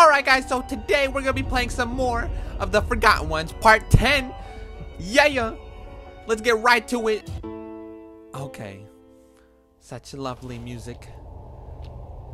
Alright guys, so today we're gonna be playing some more of The Forgotten Ones, part 10. Yeah. Let's get right to it. Okay. Such lovely music.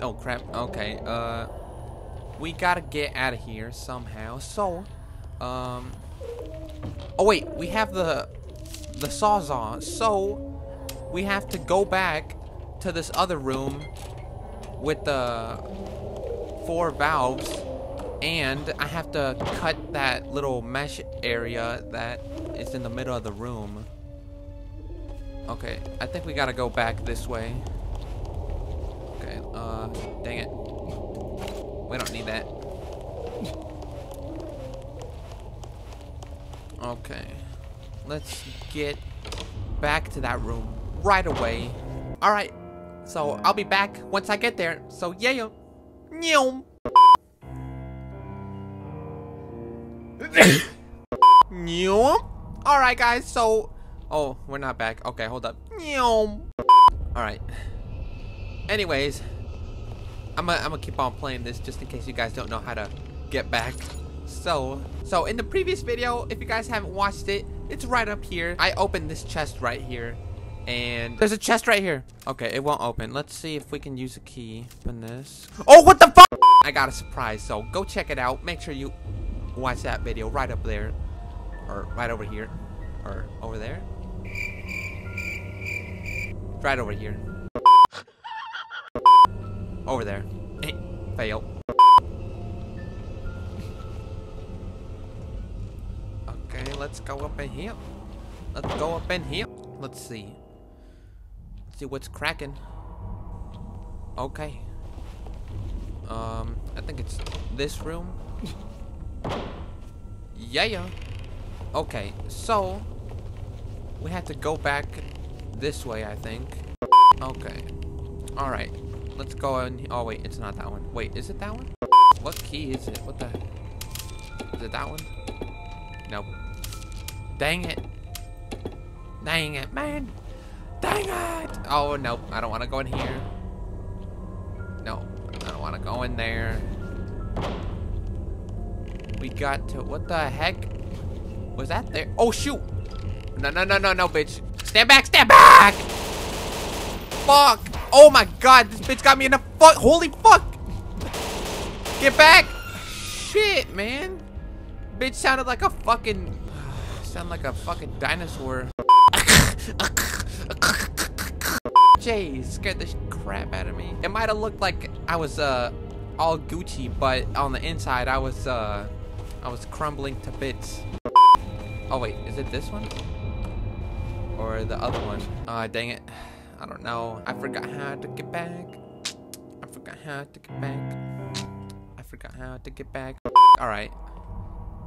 Oh crap, okay. We gotta get out of here somehow. So, oh wait, we have the Sawzall. So, we have to go back to this other room with the 4 valves, and I have to cut that little mesh area that is in the middle of the room. Okay, I think we gotta go back this way. Okay, dang it. We don't need that. Okay, let's get back to that room right away. Alright, so I'll be back once I get there. So yeah. Alright guys, so oh, we're not back. Okay, hold up. Alright. Anyways, I'm gonna keep on playing this just in case you guys don't know how to get back. So in the previous video, if you guys haven't watched it, it's right up here. I opened this chest right here, and there's a chest right here. Okay, it won't open. Let's see if we can use a key. Open this. Oh, what the fuck? I got a surprise, so go check it out. Make sure you watch that video right up there, or right over here, or over there. Right over here. Over there. Fail. Okay, let's go up in here. Let's go up in here. Let's see. See what's cracking. Okay. I think it's this room. Yeah. Okay, so we have to go back this way, I think. Okay. Alright. Let's go in. Oh wait, it's not that one. Wait, is it that one? What key is it? What the heck? Is it that one? Nope. Dang it. Dang it, man. Dang it. Oh, nope. I don't want to go in here. No, I don't want to go in there. We got to... What the heck? Was that there? Oh, shoot. No, bitch. Stand back. Stand back. Fuck. Oh, my God. This bitch got me in the fuck. Holy fuck. Get back. Shit, man. Bitch sounded like a fucking... Sound like a fucking dinosaur. Jeez, scared the crap out of me. It might have looked like I was all Gucci, but on the inside I was crumbling to bits. Oh wait, is it this one or the other one? Dang it, I don't know. I forgot how to get back. I forgot how to get back. I forgot how to get back. All right,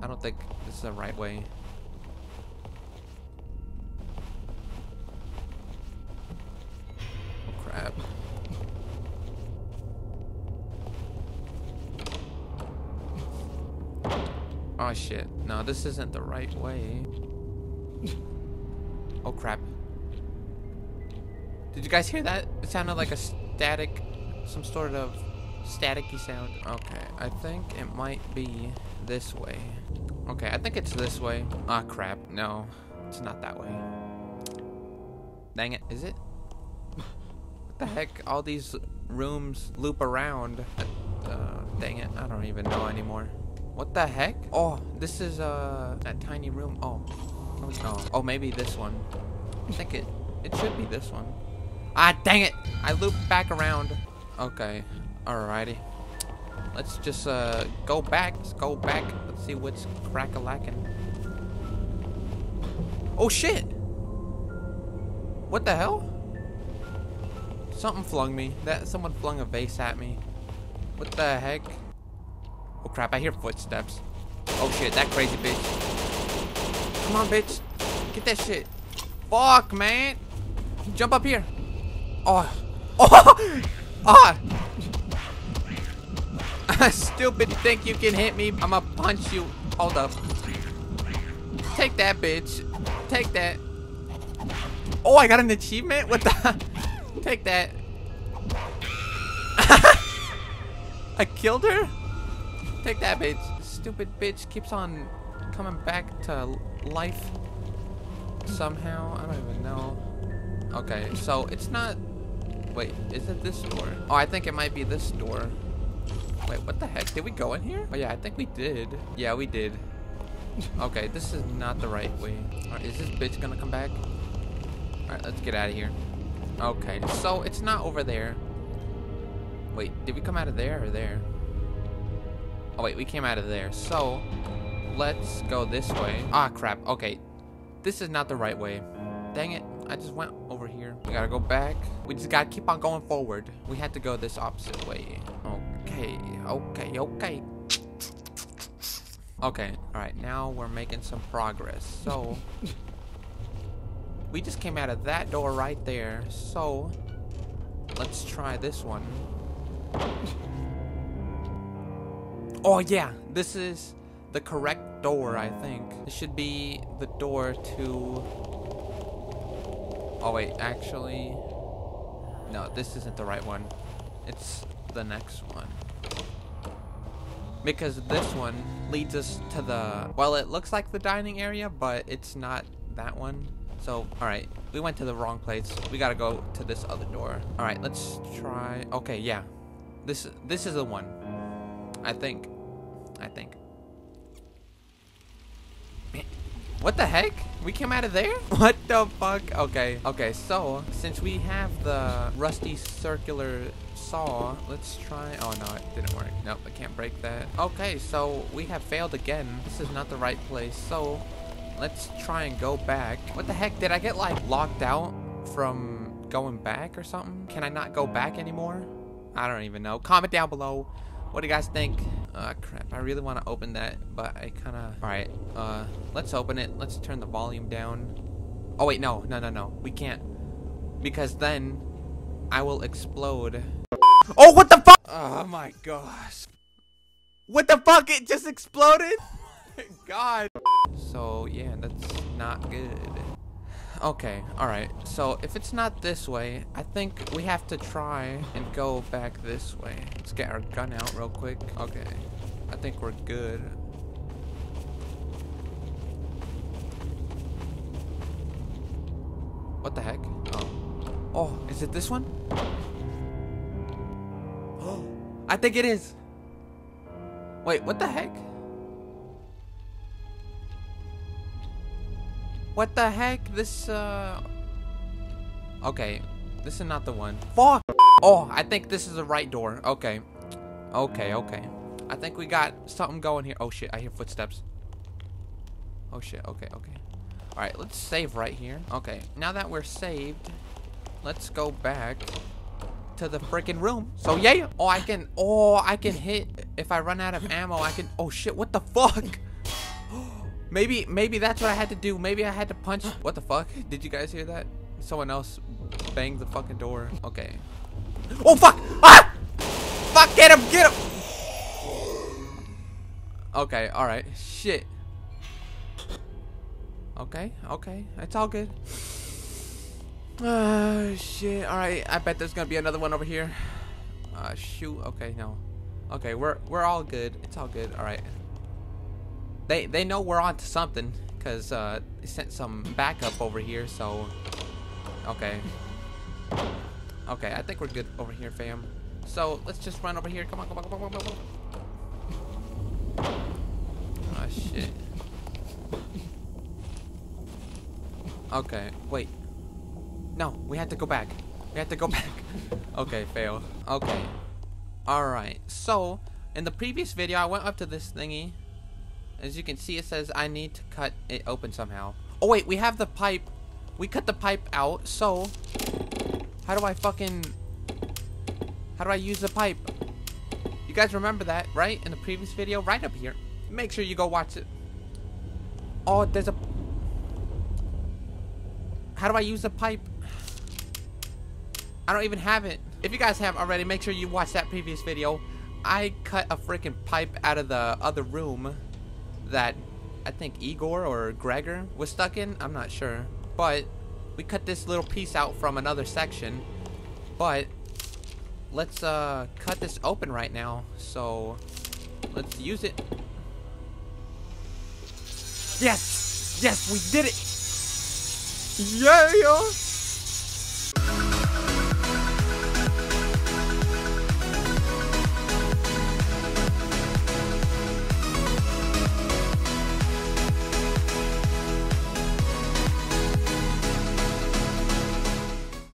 I don't think this is the right way. Oh shit, no, this isn't the right way. Oh crap. Did you guys hear that? It sounded like a static, some sort of staticky sound. Okay, I think it might be this way. Okay, I think it's this way. Ah crap, no, it's not that way. Dang it, is it? The heck, all these rooms loop around. Dang it, I don't even know anymore. What the heck? Oh, this is that tiny room. Oh, no. Oh, maybe this one. I think it should be this one. Ah, dang it! I looped back around. Okay, alrighty. Let's just go back. Let's go back. Let's see what's crack-a-lackin'. Oh shit! What the hell? Something flung me. Someone flung a vase at me. What the heck? Oh crap, I hear footsteps. Oh shit, that crazy bitch. Come on, bitch. Get that shit. Fuck, man. Jump up here. Oh. Oh. Ah. Stupid, think you can hit me? I'ma punch you. Hold up. Take that, bitch. Take that. Oh, I got an achievement? What the... Take that. I killed her? Take that, bitch. This stupid bitch keeps on coming back to life somehow. I don't even know. Okay, so it's not... Wait, is it this door? Oh, I think it might be this door. Wait, what the heck? Did we go in here? Oh, yeah, I think we did. Yeah, we did. Okay, this is not the right way. All right, is this bitch gonna come back? All right, let's get out of here. Okay, so it's not over there. Wait, did we come out of there or there? Oh, wait, we came out of there. So, let's go this way. Ah, crap. Okay, this is not the right way. Dang it. I just went over here. We gotta go back. We just gotta keep on going forward. We had to go this opposite way. Okay, okay, okay. Okay, all right, now we're making some progress. So, we just came out of that door right there. So, let's try this one. Oh yeah, this is the correct door, I think. This should be the door to... Oh wait, actually, no, this isn't the right one. It's the next one. Because this one leads us to the, well, it looks like the dining area, but it's not that one. So, all right, we went to the wrong place. We gotta go to this other door. All right, let's try, okay, yeah. This is the one, I think. What the heck? We came out of there? What the fuck? Okay. Okay, so since we have the rusty circular saw, let's try... Oh, no, it didn't work. Nope, I can't break that. Okay, so we have failed again. This is not the right place, so let's try and go back. What the heck? Did I get, like, locked out from going back or something? Can I not go back anymore? I don't even know. Comment down below. What do you guys think? Crap, I really want to open that, but I kind of... Alright, let's open it. Let's turn the volume down. Oh, wait, no, no, no, no. We can't. Because then, I will explode. Oh, what the fuck? Oh, my gosh. What the fuck? It just exploded? Oh, my God. So, yeah, that's not good. Okay, alright. So, if it's not this way, I think we have to try and go back this way. Let's get our gun out real quick. Okay, I think we're good. What the heck? Oh, oh, is it this one? Oh, I think it is. Wait, what the heck? What the heck? This, okay, this is not the one. Fuck! Oh, I think this is the right door. Okay. Okay, okay. I think we got something going here. Oh, shit, I hear footsteps. Oh, shit, okay, okay. Alright, let's save right here. Okay, now that we're saved, let's go back to the freaking room. So, yeah! Oh, I can hit. If I run out of ammo, I can... Oh, shit, what the fuck? Maybe that's what I had to do. Maybe I had to punch. What the fuck? Did you guys hear that? Someone else banged the fucking door. Okay. Oh, fuck! Ah! Fuck, get him, get him! Okay, alright. Shit. Okay, okay. It's all good. Oh, shit. Alright, I bet there's gonna be another one over here. Shoot. Okay, no. Okay, we're all good. It's all good. Alright. They know we're on to something, because they sent some backup over here, so... Okay. Okay, I think we're good over here, fam. So, let's just run over here. Come on, come on, come on, come on, come on. Oh, shit. Okay, wait. No, we had to go back. We had to go back. Okay, fail. Okay. Alright, so, in the previous video, I went up to this thingy. As you can see, it says I need to cut it open somehow. Oh wait, we have the pipe. We cut the pipe out, so how do I fucking... How do I use the pipe? You guys remember that, right? In the previous video, right up here. Make sure you go watch it. Oh, there's a... How do I use the pipe? I don't even have it. If you guys have already, make sure you watch that previous video. I cut a freaking pipe out of the other room that I think Igor or Gregor was stuck in. I'm not sure, but we cut this little piece out from another section. But let's cut this open right now. So Let's use it. Yes! Yes, we did it! Yeah!